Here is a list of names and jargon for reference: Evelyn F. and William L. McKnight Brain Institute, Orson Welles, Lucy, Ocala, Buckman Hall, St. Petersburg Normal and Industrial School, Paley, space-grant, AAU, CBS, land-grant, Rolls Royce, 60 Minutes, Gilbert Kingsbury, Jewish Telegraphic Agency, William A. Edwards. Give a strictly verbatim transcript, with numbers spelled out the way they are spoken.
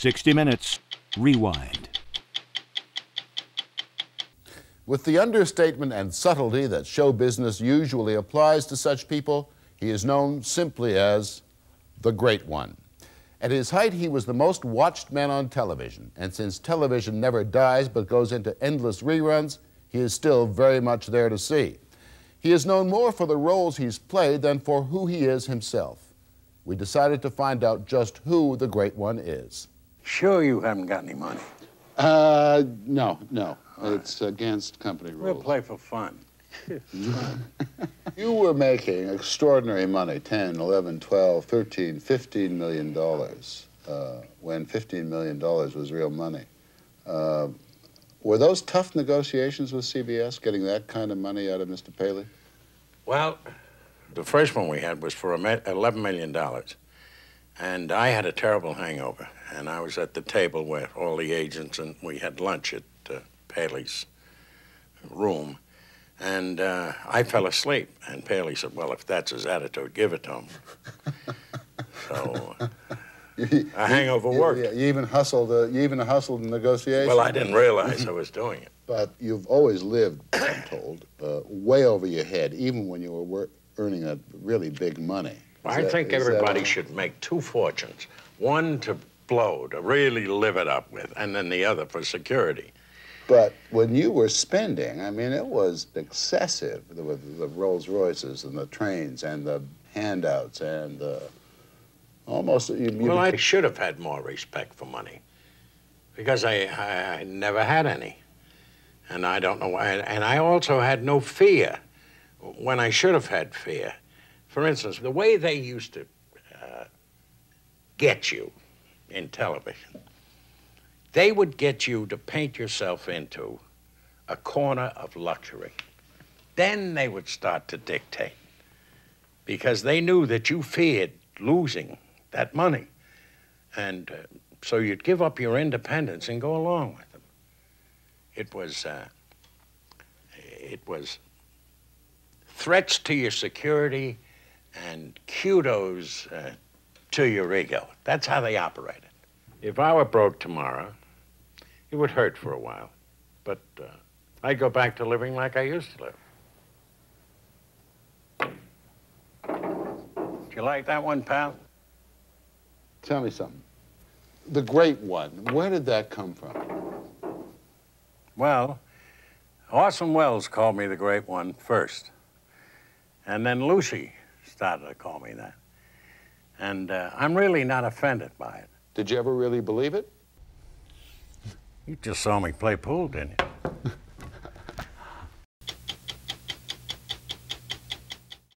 sixty minutes, rewind. With the understatement and subtlety that show business usually applies to such people, he is known simply as the Great One. At his height, he was the most watched man on television, and since television never dies but goes into endless reruns, he is still very much there to see. He is known more for the roles he's played than for who he is himself. We decided to find out just who the Great One is. Sure you haven't got any money? Uh, no, no. All it's right. Against company rules. We'll play for fun. You were making extraordinary money, ten, eleven, twelve, thirteen, fifteen million dollars, uh, when fifteen million dollars was real money. Uh, were those tough negotiations with C B S, getting that kind of money out of Mister Paley? Well, the first one we had was for eleven million dollars, and I had a terrible hangover, and I was at the table with all the agents, and we had lunch at uh, Paley's room. And uh, I fell asleep, and Paley said, well, if that's his attitude, give it to him. So you, a hangover you, worked. You, you, even hustled, uh, you even hustled in negotiations. Well, I didn't realize I was doing it. But you've always lived, I'm told, uh, way over your head, even when you were work earning a really big money. Well, I that, think everybody should make two fortunes, one to blow, to really live it up with, and then the other for security. But when you were spending, I mean, it was excessive with the Rolls Royces and the trains and the handouts and the almost. You, you well, I should have had more respect for money because I, I, I never had any. And I don't know why. And I also had no fear when I should have had fear. For instance, the way they used to uh, get you in television. They would get you to paint yourself into a corner of luxury. Then they would start to dictate because they knew that you feared losing that money. And uh, so you'd give up your independence and go along with them. It was, uh, it was threats to your security and kudos uh, to your ego. That's how they operated. If I were broke tomorrow, it would hurt for a while, but uh, I'd go back to living like I used to live. Do you like that one, pal? Tell me something. The Great One, where did that come from? Well, Orson Welles called me the Great One first, and then Lucy started to call me that. And uh, I'm really not offended by it. Did you ever really believe it? You just saw me play pool, didn't you?